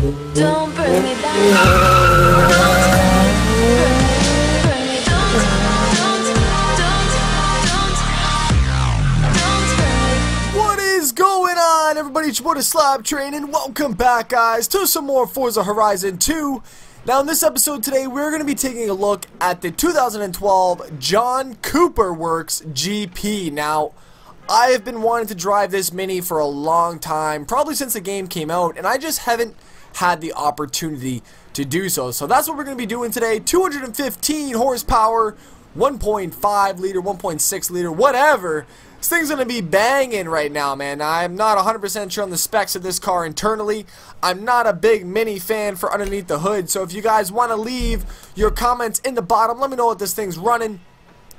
Don't burn me down. It's your boy SLAPTrain, and welcome back, guys, to some more Forza Horizon 2. Now, in this episode today, we're going to be taking a look at the 2012 John Cooper Works GP. Now, I have been wanting to drive this Mini for a long time, probably since the game came out, and I just haven't had the opportunity to do so. So that's what we're going to be doing today. 215 horsepower, 1.5 liter, 1.6 liter, whatever. This thing's gonna be banging right now, man. I'm not 100% sure on the specs of this car internally. I'm not a big Mini fan for underneath the hood, so if you guys want to leave your comments in the bottom, let me know what this thing's running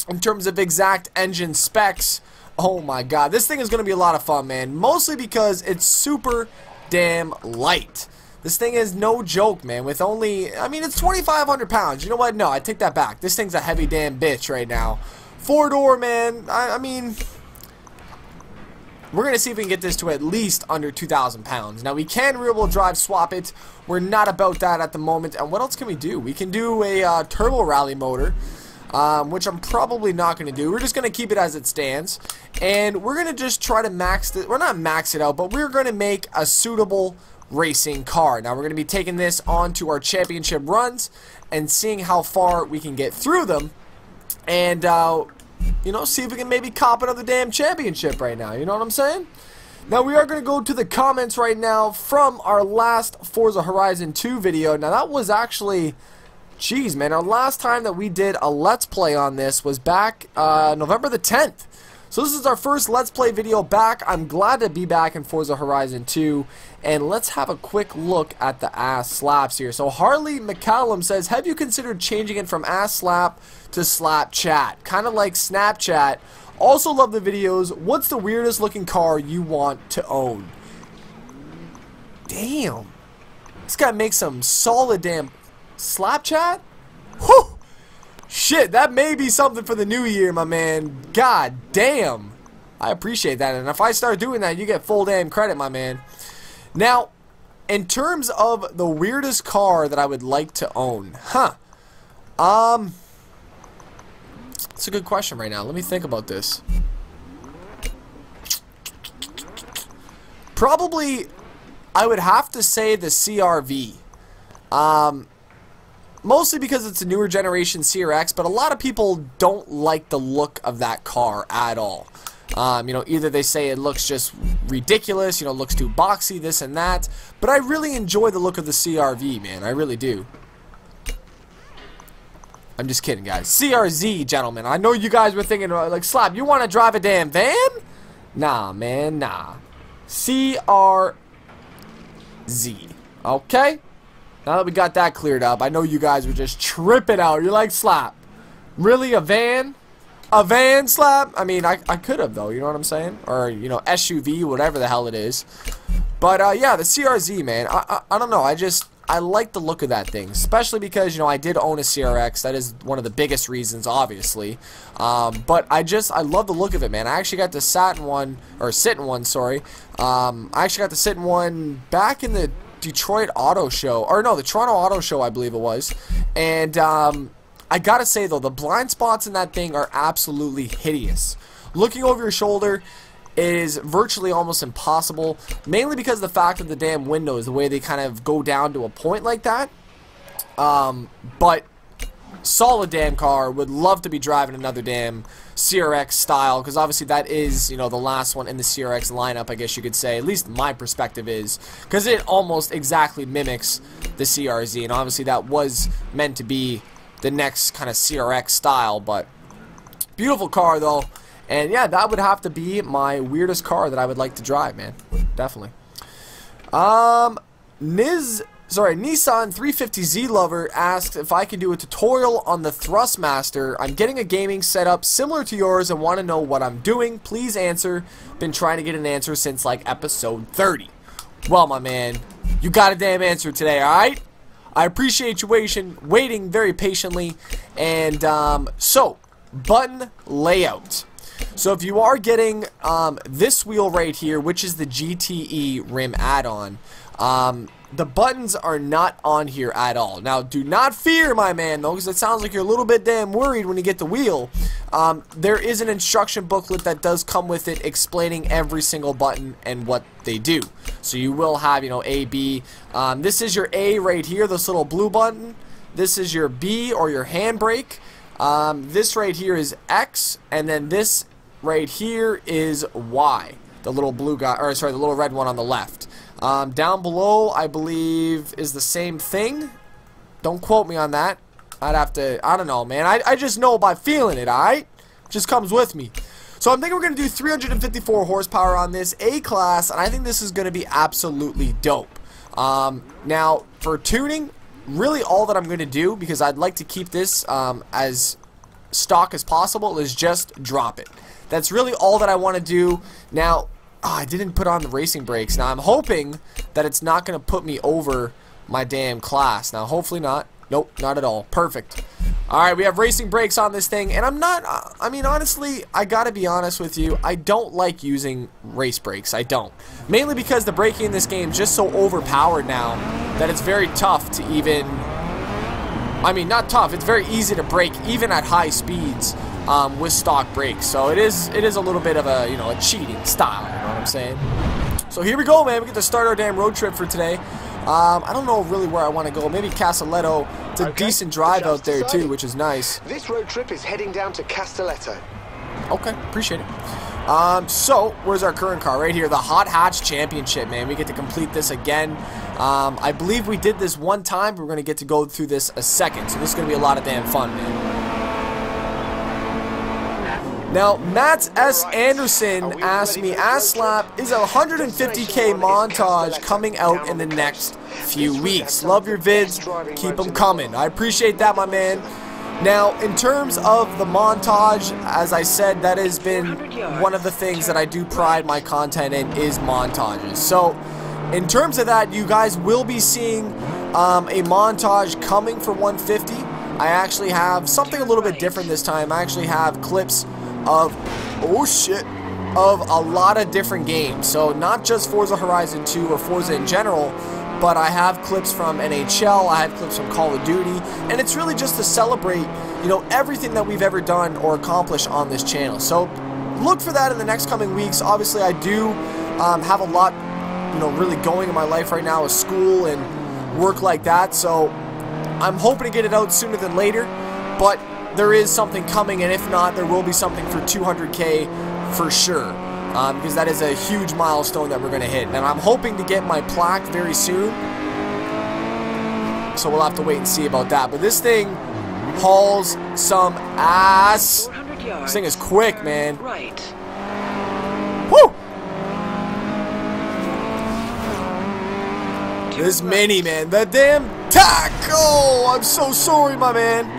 in terms of exact engine specs. Oh my god, this thing is gonna be a lot of fun, man, mostly because it's super damn light. This thing is no joke, man, with only, I mean, it's 2,500 pounds. You know what? No, I take that back. This thing's a heavy damn bitch right now. Four-door, man. I mean, we're going to see if we can get this to at least under 2,000 pounds. Now, we can rear-wheel drive swap it. We're not about that at the moment. And what else can we do? We can do a turbo rally motor, which I'm probably not going to do. We're just going to keep it as it stands. And we're going to just try to max it. Well, not max it out, but we're going to make a suitable racing car. Now, we're going to be taking this on to our championship runs and seeing how far we can get through them, and you know, see if we can maybe cop another damn championship right now. You know what I'm saying? Now, we are going to go to the comments right now from our last Forza Horizon 2 video. Now, that was actually, geez, man, our last time that we did a Let's Play on this was back November the 10th. So this is our first Let's Play video back. I'm glad to be back in Forza Horizon 2, and let's have a quick look at the ass slaps here. So Harley McCallum says, have you considered changing it from ass slap to slap chat? Kind of like Snapchat. Also love the videos. What's the weirdest looking car you want to own? Damn. This guy makes some solid damn slap chat? Whew! Shit, that may be something for the new year, my man. God damn. I appreciate that. And if I start doing that, you get full damn credit, my man. Now, in terms of the weirdest car that I would like to own, it's a good question right now. Let me think about this. Probably, I would have to say the CR-V. Mostly because it's a newer generation CRX, but a lot of people don't like the look of that car at all. You know, either they say it looks just ridiculous, you know, looks too boxy, this and that. But I really enjoy the look of the CRV, man. I really do. I'm just kidding, guys. CRZ, gentlemen. I know you guys were thinking, like, Slap, you want to drive a damn van? Nah, man, nah. CRZ. Okay? Now that we got that cleared up, I know you guys were just tripping out. You're like, Slap, really, a van? A van, Slap? I mean, I could have, though, you know what I'm saying? Or, you know, SUV, whatever the hell it is. But, yeah, the CRZ, man, I don't know. I like the look of that thing, especially because, you know, I did own a CRX. That is one of the biggest reasons, obviously. But I love the look of it, man. I actually got to sit in one back in the Detroit Auto Show, or no, the Toronto Auto Show, I believe it was. And I gotta say, though, the blind spots in that thing are absolutely hideous. Looking over your shoulder is virtually almost impossible, mainly because of the fact of the damn windows, the way they kind of go down to a point like that. But solid damn car. Would love to be driving another damn CRX style, because obviously that is, you know, the last one in the CRX lineup, I guess you could say. At least my perspective is, because it almost exactly mimics the CRZ, and obviously that was meant to be the next kind of CRX style. But beautiful car, though. And yeah, that would have to be my weirdest car that I would like to drive, man. Definitely. Nissan 350Z Lover asked if I can do a tutorial on the Thrustmaster. I'm getting a gaming setup similar to yours and want to know what I'm doing. Please answer. Been trying to get an answer since like episode 30. Well, my man, you got a damn answer today, alright? I appreciate you waiting very patiently. And so, button layout. So if you are getting this wheel right here, which is the GTE rim add-on, The buttons are not on here at all. Now, do not fear, my man, though, because it sounds like you're a little bit damn worried when you get the wheel. There is an instruction booklet that does come with it explaining every single button and what they do. So you will have, you know, A, B. This is your A right here, this little blue button. This is your B or your handbrake. This right here is X, and then this right here is Y. The little blue guy, or sorry, the little red one on the left. Down below, I believe, is the same thing. Don't quote me on that. I'd have to, I don't know, man. I just know by feeling it, alright? Just comes with me. So I'm thinking we're going to do 354 horsepower on this A-Class, and I think this is going to be absolutely dope. Now, for tuning, really all that I'm going to do, because I'd like to keep this as stock as possible, is just drop it. That's really all that I want to do. Now, oh, I didn't put on the racing brakes. Now, I'm hoping that it's not going to put me over my damn class. Now, hopefully not. Nope, not at all. Perfect. Alright, we have racing brakes on this thing, and I'm not, I mean, honestly, I gotta be honest with you, I don't like using race brakes. I don't. Mainly because the braking in this game is just so overpowered now that it's very tough to even, I mean, not tough, it's very easy to brake, even at high speeds. With stock brakes, so it is a little bit of a, you know, a cheating style, you know what I'm saying? So here we go, man, we get to start our damn road trip for today. I don't know really where I want to go, maybe Castelletto. It's a decent drive out there too, which is nice. This road trip is heading down to Castelletto. Okay, appreciate it. So, where's our current car? Right here, the Hot Hatch Championship, man. We get to complete this again. I believe we did this one time, but we're going to get to go through this a second, so this is going to be a lot of damn fun, man. Now, Matt S. Anderson asked me, Ask Slap, is a 150K montage coming out in the next few weeks? Love your vids. Keep them coming. I appreciate that, my man. Now, in terms of the montage, as I said, that has been one of the things that I do pride my content in, is montages. So, in terms of that, you guys will be seeing a montage coming for 150. I actually have something a little bit different this time. I actually have clips of, oh shit, of a lot of different games, so not just Forza Horizon 2 or Forza in general, but I have clips from NHL, I have clips from Call of Duty, and it's really just to celebrate, you know, everything that we've ever done or accomplished on this channel. So look for that in the next coming weeks. Obviously I do have a lot, you know, really going in my life right now with school and work like that, so I'm hoping to get it out sooner than later, but there is something coming, and if not, there will be something for 200K for sure, because that is a huge milestone that we're going to hit, and I'm hoping to get my plaque very soon, so we'll have to wait and see about that. But this thing hauls some ass. This thing is quick, man. Woo! This Mini, man, the damn tackle! I'm so sorry, my man.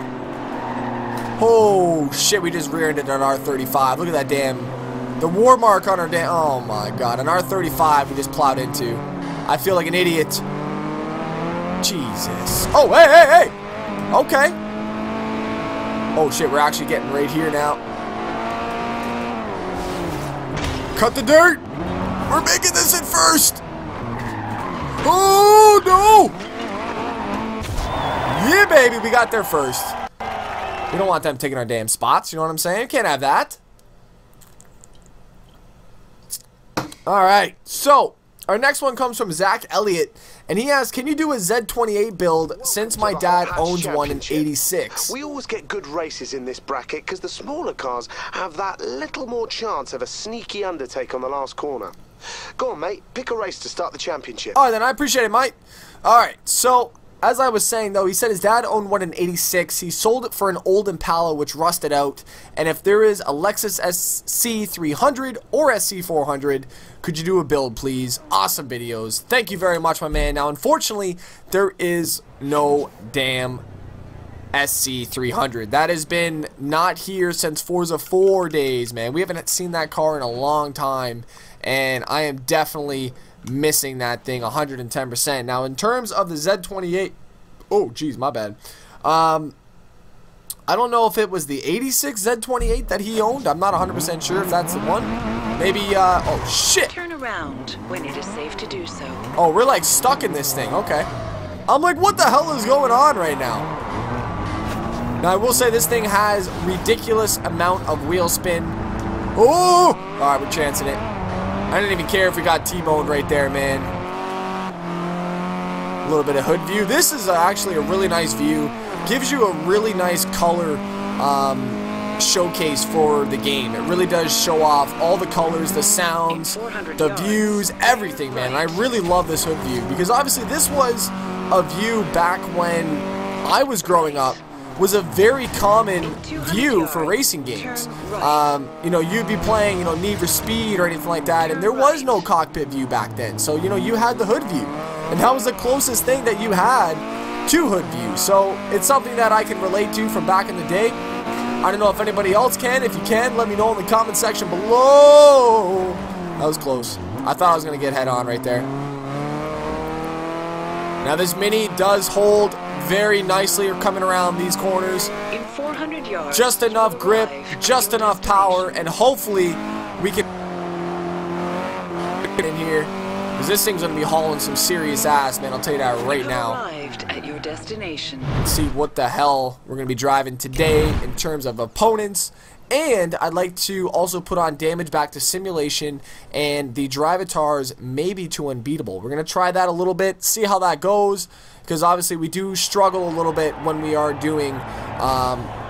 Oh shit, we just rear-ended an R35. Look at that damn, the war mark on our damn, oh my god, an R35 we just plowed into. I feel like an idiot. Jesus. Oh, hey, hey, hey! Okay. Oh shit, we're actually getting right here now. Cut the dirt! We're making this in first! Oh no! Yeah baby, we got there first. We don't want them taking our damn spots, you know what I'm saying? Can't have that. Alright, so, our next one comes from Zach Elliott, and he asks, can you do a Z28 build since my dad owns one in 86? We always get good races in this bracket because the smaller cars have that little more chance of a sneaky undertake on the last corner. Go on, mate, pick a race to start the championship. Alright then, I appreciate it, mate. Alright, so... as I was saying, though, he said his dad owned one in 86. He sold it for an old Impala, which rusted out. And if there is a Lexus SC300 or SC400, could you do a build, please? Awesome videos. Thank you very much, my man. Now, unfortunately, there is no damn SC300. That has been not here since Forza 4 days, man. We haven't seen that car in a long time. And I am definitely... missing that thing 110%. Now, in terms of the Z28, oh geez, my bad. I don't know if it was the 86 Z28 that he owned. I'm not 100% sure if that's the one. Maybe, oh shit! Turn around when it is safe to do so. Oh, we're like stuck in this thing, okay. I'm like, what the hell is going on right now? Now, I will say this thing has ridiculous amount of wheel spin. Oh! Alright, we're chancing it. I didn't even care if we got T-boned right there, man. A little bit of hood view. This is actually a really nice view. Gives you a really nice color showcase for the game. It really does show off all the colors, the sounds, the views, everything, man. And I really love this hood view because obviously this was a view back when I was growing up. Was a very common view for racing games. You know, you'd be playing, you know, Need for Speed or anything like that, and there was no cockpit view back then. So, you know, you had the hood view, and that was the closest thing that you had to hood view. So it's something that I can relate to from back in the day. I don't know if anybody else can. If you can, let me know in the comment section below. That was close. I thought I was gonna get head on right there. Now this Mini does hold very nicely coming around these corners. In 400 yards, just enough grip, just enough power, and hopefully we can get in here. Because this thing's going to be hauling some serious ass, man. I'll tell you that right now. At your destination. Let's see what the hell we're going to be driving today in terms of opponents. And I'd like to also put on damage back to simulation and the drive avatars maybe to unbeatable. We're going to try that a little bit, see how that goes, because obviously we do struggle a little bit when we are doing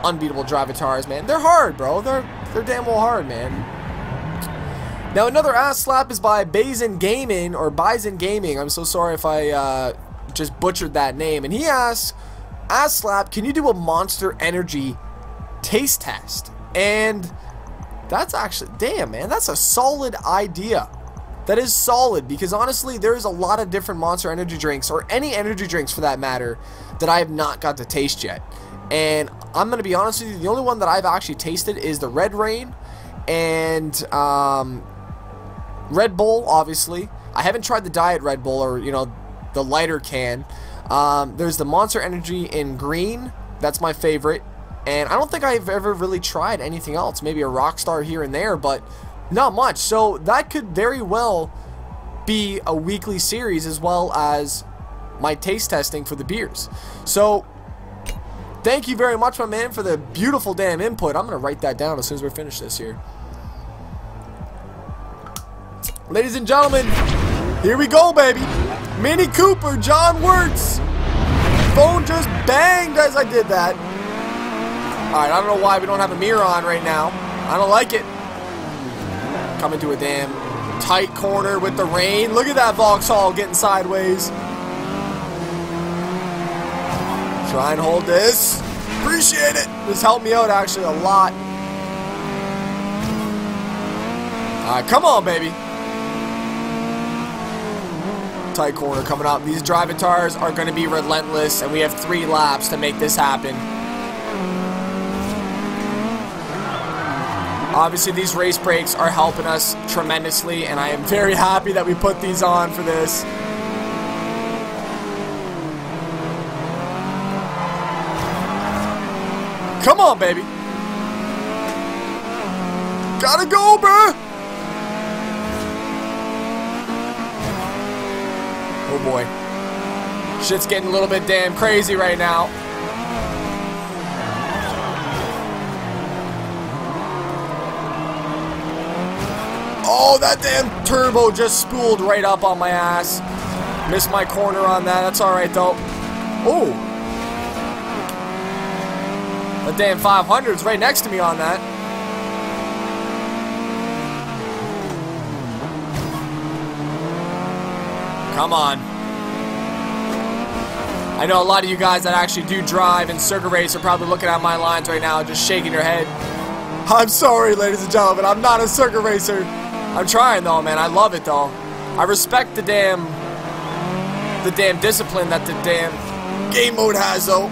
unbeatable drive avatars, man. They're hard, bro. They're damn well hard, man. Now another ass slap is by Bison Gaming, or Bison Gaming. I'm so sorry if I just butchered that name. And he asks, ass slap, can you do a Monster Energy taste test? And that's actually, damn man, that's a solid idea. That is solid, because honestly there's a lot of different Monster Energy drinks, or any energy drinks for that matter, that I have not got to taste yet. And I'm gonna be honest with you, the only one that I've actually tasted is the Red Rain and Red Bull. Obviously I haven't tried the Diet Red Bull, or you know, the lighter can. There's the Monster Energy in green, that's my favorite. And I don't think I've ever really tried anything else. Maybe a Rockstar here and there, but not much. So that could very well be a weekly series, as well as my taste testing for the beers. So thank you very much, my man, for the beautiful damn input. I'm going to write that down as soon as we're finished this here. Ladies and gentlemen, here we go, baby. Mini Cooper, John Works. Phone just banged as I did that. Alright, I don't know why we don't have a mirror on right now. I don't like it. Coming to a damn tight corner with the rain. Look at that Vauxhall getting sideways. Try and hold this. Appreciate it. This helped me out actually a lot. Alright, come on, baby. Tight corner coming up. These driving tires are going to be relentless, and we have 3 laps to make this happen. Obviously, these race breaks are helping us tremendously, and I am very happy that we put these on for this. Come on, baby. Gotta go, bruh. Oh, boy. Shit's getting a little bit damn crazy right now. Oh, that damn turbo just spooled right up on my ass. Missed my corner on that. That's alright, though. Oh. The damn 500's right next to me on that. Come on. I know a lot of you guys that actually do drive and circuit race are probably looking at my lines right now just shaking your head. I'm sorry, ladies and gentlemen. I'm not a circuit racer. I'm trying though, man. I love it though. I respect the damn discipline that the damn game mode has though.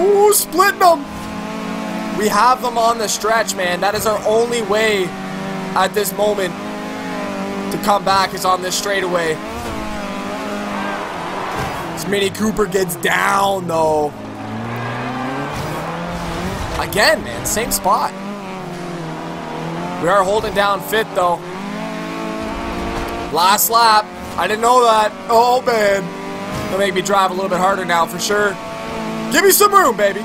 Ooh, splitting them. We have them on the stretch, man. That is our only way at this moment to come back is on this straightaway. This Mini Cooper gets down though. Again, man, same spot. We are holding down fifth, though. Last lap. I didn't know that. Oh, man. It'll make me drive a little bit harder now, for sure. Give me some room, baby.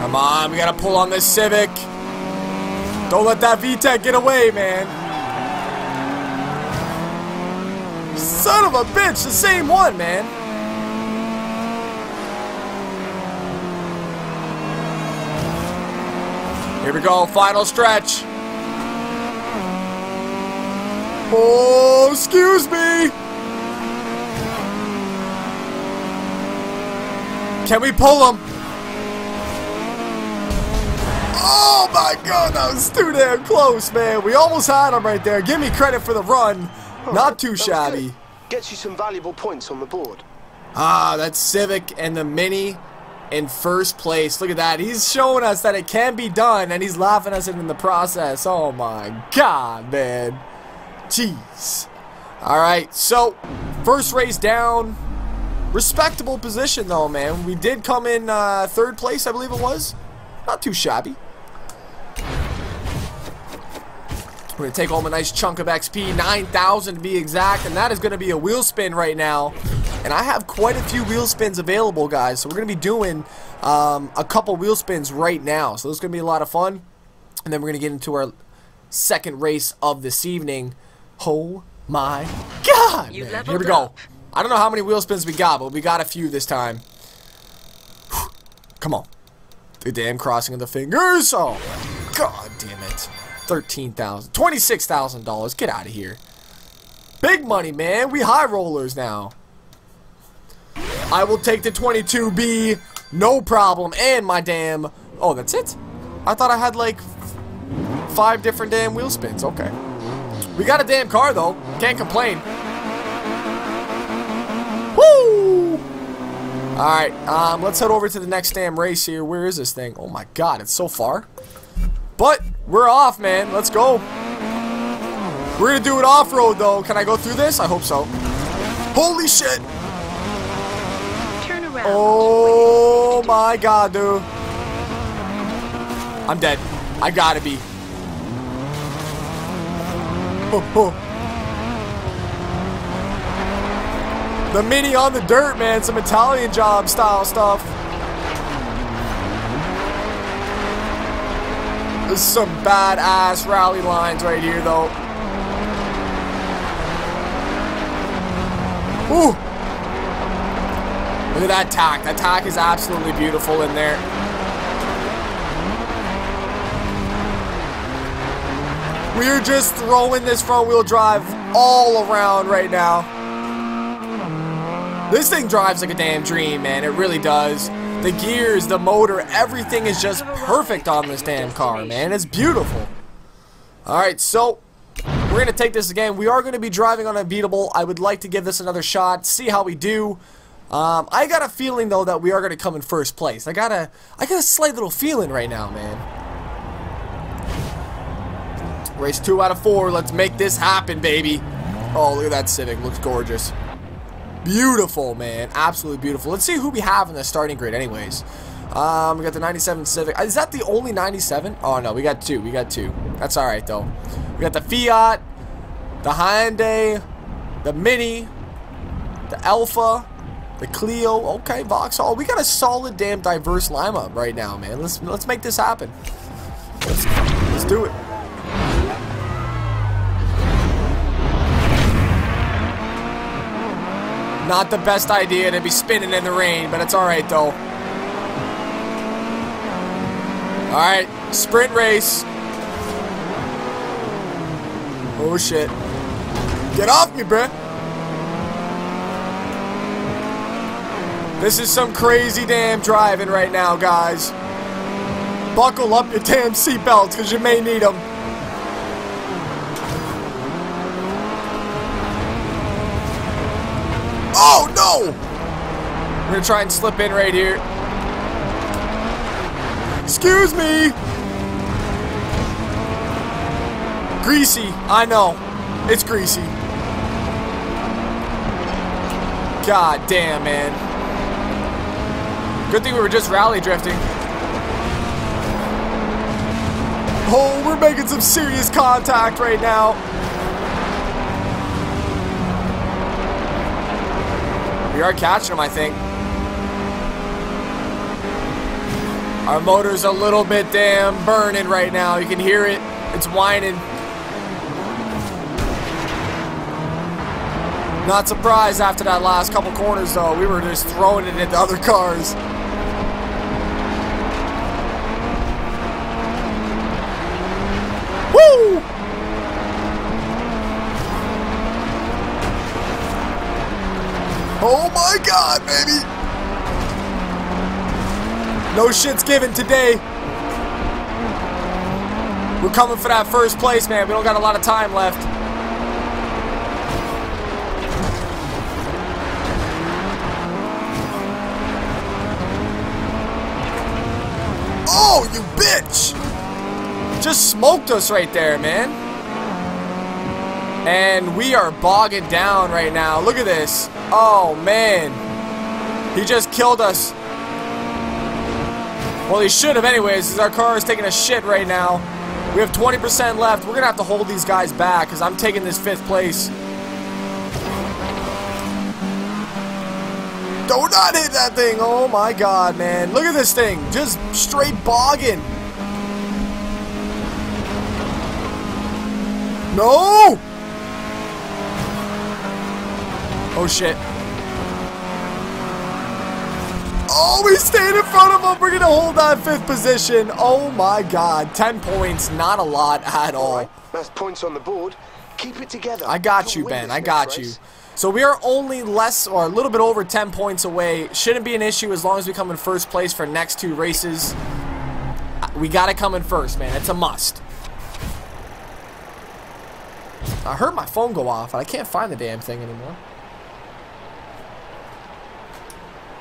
Come on. We got to pull on this Civic. Don't let that VTEC get away, man. Son of a bitch. The same one, man. Here we go, final stretch. Oh, excuse me. Can we pull him? Oh my God, that was too damn close, man. We almost had him right there. Give me credit for the run. Not too shabby. Gets you some valuable points on the board. Ah, that's Civic and the Mini in first place. Look at that. He's showing us that it can be done, and he's laughing us in the process. Oh my God, man. Jeez. Alright, so first race down. Respectable position though, man. We did come in third place, I believe it was. Not too shabby. We're going to take home a nice chunk of XP, 9,000 to be exact, and that is going to be a wheel spin right now. And I have quite a few wheel spins available, guys, so we're going to be doing a couple wheel spins right now. So this is going to be a lot of fun, and then we're going to get into our second race of this evening. Oh my God, man. Here we go. I don't know how many wheel spins we got, but we got a few this time. Whew. Come on. The damn crossing of the fingers. Oh my God damn it. $13,000, $26,000. Get out of here. Big money, man. We high rollers now. I will take the 22B, no problem. And my damn. Oh, that's it. I thought I had like 5 different damn wheel spins. Okay. We got a damn car though. Can't complain. Woo! All right. Let's head over to the next damn race here. Where is this thing? Oh my God, it's so far. But we're off, man. Let's go. We're gonna do it off-road though. Can I go through this? I hope so. Holy shit! Turn around. Oh my God, dude. I'm dead. I gotta be. Oh, oh. The Mini on the dirt, man. Some Italian job style stuff. This is some badass rally lines right here, though. Ooh! Look at that tack. That tack is absolutely beautiful in there. We're just throwing this front-wheel drive all around right now. This thing drives like a damn dream, man. It really does. The gears, the motor, everything is just perfect on this damn car, man. It's beautiful. Alright, so we're going to take this again. We are going to be driving on Unbeatable. I would like to give this another shot, see how we do. I got a feeling, though, that we are going to come in first place. I got a slight little feeling right now, man. Race 2 out of 4. Let's make this happen, baby. Oh, look at that Civic. Looks gorgeous. Beautiful, man. Absolutely beautiful. Let's see who we have in the starting grid anyways. We got the 97 Civic. Is that the only 97? Oh, no. We got 2. We got 2. That's all right, though. We got the Fiat, the Hyundai, the Mini, the Alfa, the Clio. Okay, Vauxhall. We got a solid damn diverse lineup right now, man. Let's make this happen. Let's do it. Not the best idea to be spinning in the rain, but it's alright though. Alright, sprint race. Oh shit. Get off me, bruh. This is some crazy damn driving right now, guys. Buckle up your damn seatbelts because you may need them. Oh, no! We're going to try and slip in right here. Excuse me! Greasy. I know. It's greasy. God damn, man. Good thing we were just rally drifting. Oh, we're making some serious contact right now. We are catching him, I think. Our motor's a little bit damn burning right now. You can hear it. It's whining. Not surprised after that last couple corners, though. We were just throwing it into other cars. Woo! Oh my God, baby! No shit's given today. We're coming for that first place, man. We don't got a lot of time left. Oh, you bitch! Just smoked us right there, man. And we are bogging down right now. Look at this. Oh, man. He just killed us. Well, he should have anyways, because our car is taking a shit right now. We have 20% left. We're going to have to hold these guys back, because I'm taking this fifth place. Do not hit that thing. Oh, my God, man. Look at this thing. Just straight bogging. No! Oh, shit. Oh, we stayed in front of him. We're going to hold that fifth position. Oh, my God. 10 points. Not a lot at all. Right. That's points on the board. Keep it together. I got you, Ben. I got you. So we are only less or a little bit over 10 points away. Shouldn't be an issue as long as we come in first place for next two races. We got to come in first, man. It's a must. I heard my phone go off, and I can't find the damn thing anymore.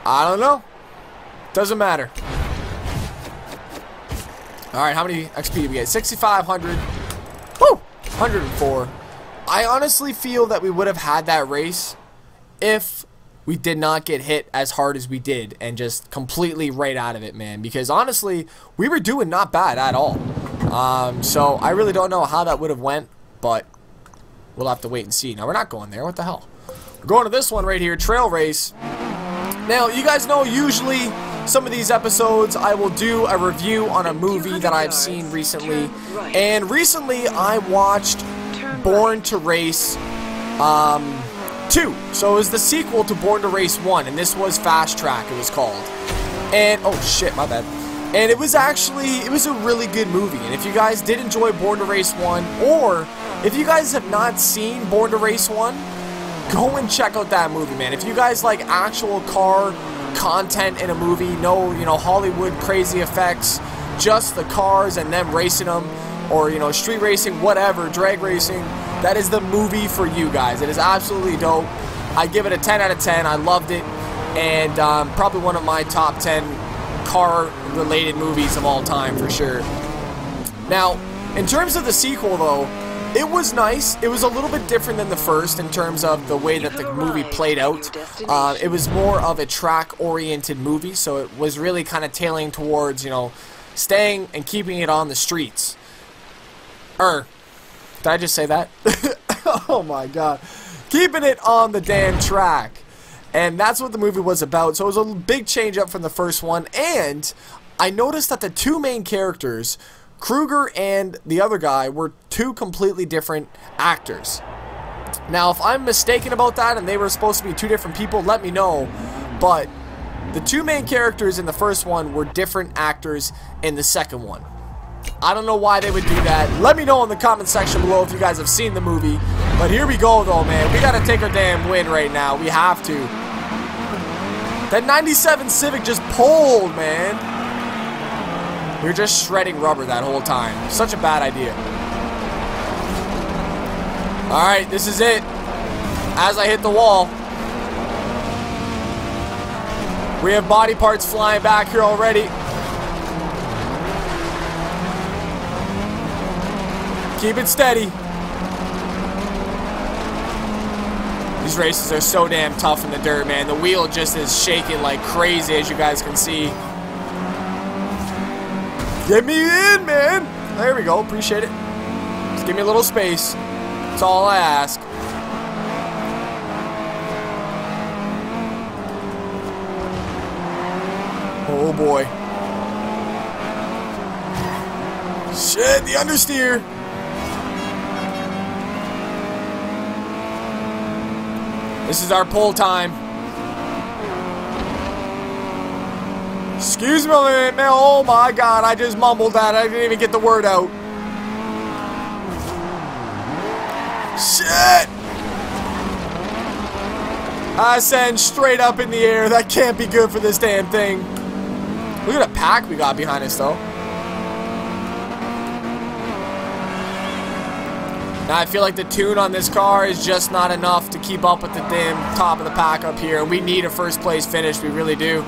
I don't know. Doesn't matter. Alright, how many XP do we get? 6,500. Woo! 104. I honestly feel that we would have had that race if we did not get hit as hard as we did and just completely right out of it, man. Because honestly, we were doing not bad at all. So I really don't know how that would have went, but we'll have to wait and see. Now, we're not going there. What the hell? We're going to this one right here, trail race. Now, you guys know usually some of these episodes I will do a review on a movie that I've seen recently. And recently I watched Born to Race 2. So it was the sequel to Born to Race 1, and this was Fast Track, it was called. And, oh shit, my bad. And it was actually, it was a really good movie. And if you guys did enjoy Born to Race 1, or if you guys have not seen Born to Race 1, go and check out that movie, man. If you guys like actual car content in a movie, no, you know, Hollywood crazy effects, just the cars and them racing them, or, you know, street racing, whatever, drag racing, that is the movie for you guys. It is absolutely dope. I give it a 10 out of 10. I loved it, and probably one of my top 10 car-related movies of all time for sure. Now, in terms of the sequel, though, it was nice. It was a little bit different than the first in terms of the way that the movie played out. It was more of a track-oriented movie, so it was really kind of tailing towards, you know, staying and keeping it on the streets. Did I just say that? Oh my God. Keeping it on the damn track. And that's what the movie was about. So it was a big change up from the first one. And I noticed that the two main characters, Kruger and the other guy, were two completely different actors. Now, if I'm mistaken about that and they were supposed to be two different people, let me know. But the two main characters in the first one were different actors in the second one. I don't know why they would do that. Let me know in the comment section below if you guys have seen the movie. But here we go, though, man. We got to take our damn win right now. We have to. That 97 Civic just pulled, man. We were just shredding rubber that whole time. Such a bad idea. Alright, this is it. As I hit the wall. We have body parts flying back here already. Keep it steady. These races are so damn tough in the dirt, man. The wheel just is shaking like crazy, as you guys can see. Get me in, man! There we go. Appreciate it. Just give me a little space. That's all I ask. Oh boy. Shit, the understeer. This is our pull time. Excuse me, man. Oh my god, I just mumbled that. I didn't even get the word out. Shit! I send straight up in the air. That can't be good for this damn thing. Look at the pack we got behind us, though. Now, I feel like the tune on this car is just not enough to keep up with the damn top of the pack up here. We need a first place finish. We really do.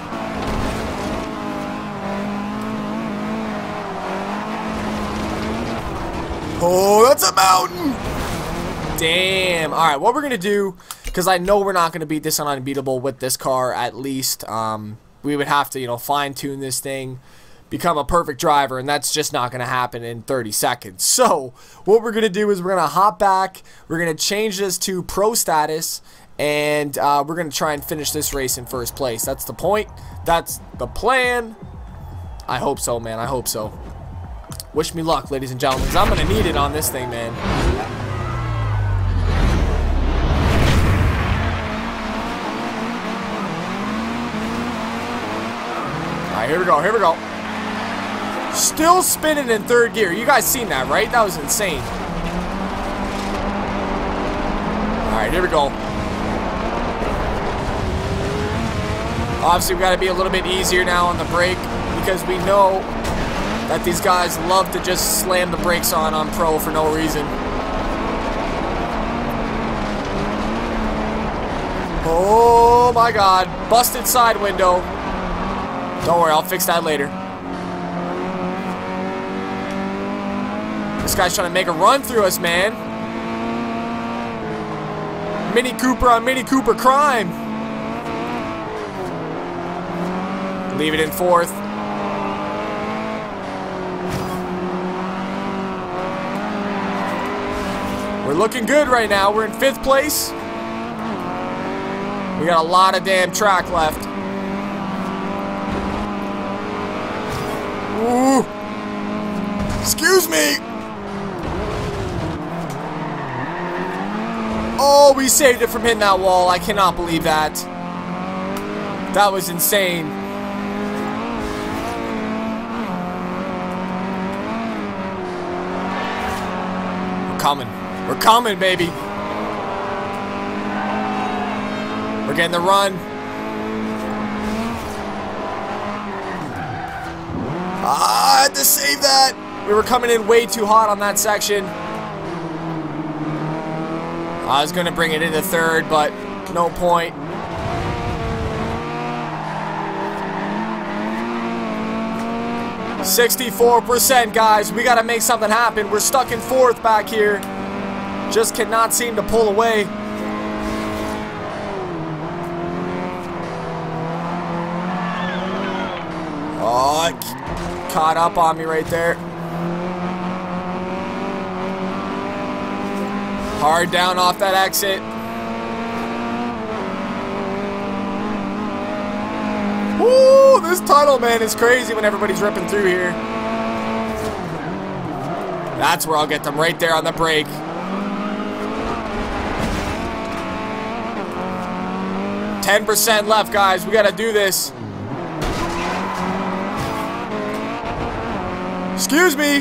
Oh, that's a mountain! Damn. Alright, what we're going to do, because I know we're not going to beat this on Unbeatable with this car, at least. We would have to, you know, fine-tune this thing, become a perfect driver, and that's just not going to happen in 30 seconds. So, what we're going to do is we're going to hop back, we're going to change this to pro status, and we're going to try and finish this race in first place. That's the point. That's the plan. I hope so, man. I hope so. Wish me luck, ladies and gentlemen, because I'm going to need it on this thing, man. All right, here we go, here we go. Still spinning in third gear. You guys seen that, right? That was insane. All right, here we go. Obviously, we've got to be a little bit easier now on the brake because we know that these guys love to just slam the brakes on pro for no reason. Oh my god, busted side window. Don't worry, I'll fix that later. This guy's trying to make a run through us, man. Mini Cooper on Mini Cooper crime. Leave it in fourth. We're looking good right now. We're in fifth place. We got a lot of damn track left. Ooh. Excuse me. Oh, we saved it from hitting that wall. I cannot believe that. That was insane. We're coming. We're coming, baby. We're getting the run. I had to save that. We were coming in way too hot on that section. I was going to bring it into third, but no point. $64%, guys. We got to make something happen. We're stuck in fourth back here. Just cannot seem to pull away. Oh, it caught up on me right there. Hard down off that exit. Woo, this tunnel, man, is crazy when everybody's ripping through here. That's where I'll get them, right there on the brake. $10% left, guys. We gotta do this. Excuse me.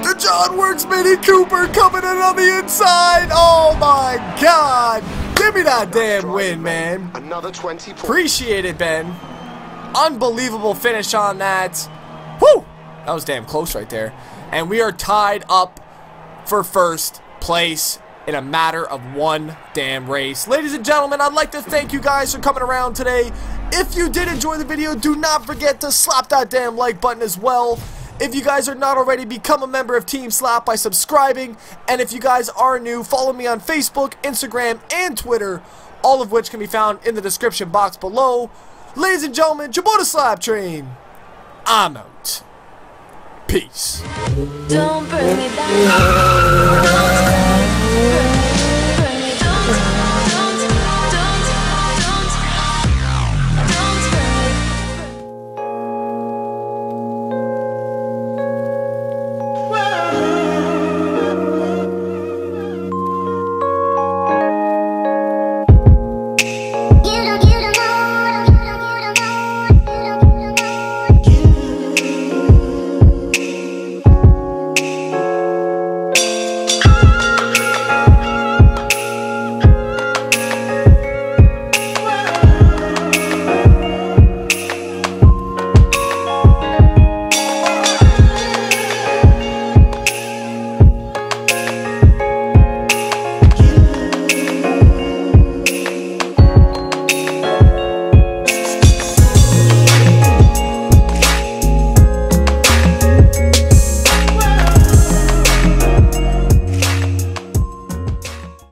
The John Works Mini Cooper coming in on the inside. Oh my god. Give me that damn win, man. Another 20 points. Appreciate it, Ben. Unbelievable finish on that. Woo! That was damn close right there. And we are tied up for first place in a matter of one damn race. Ladies and gentlemen, I'd like to thank you guys for coming around today. If you did enjoy the video, do not forget to slap that damn like button as well. If you guys are not already, become a member of Team Slap by subscribing. And if you guys are new, follow me on Facebook, Instagram, and Twitter. all of which can be found in the description box below. Ladies and gentlemen, your boy the SLAPTrain. I'm out. Peace. Don't bring me back.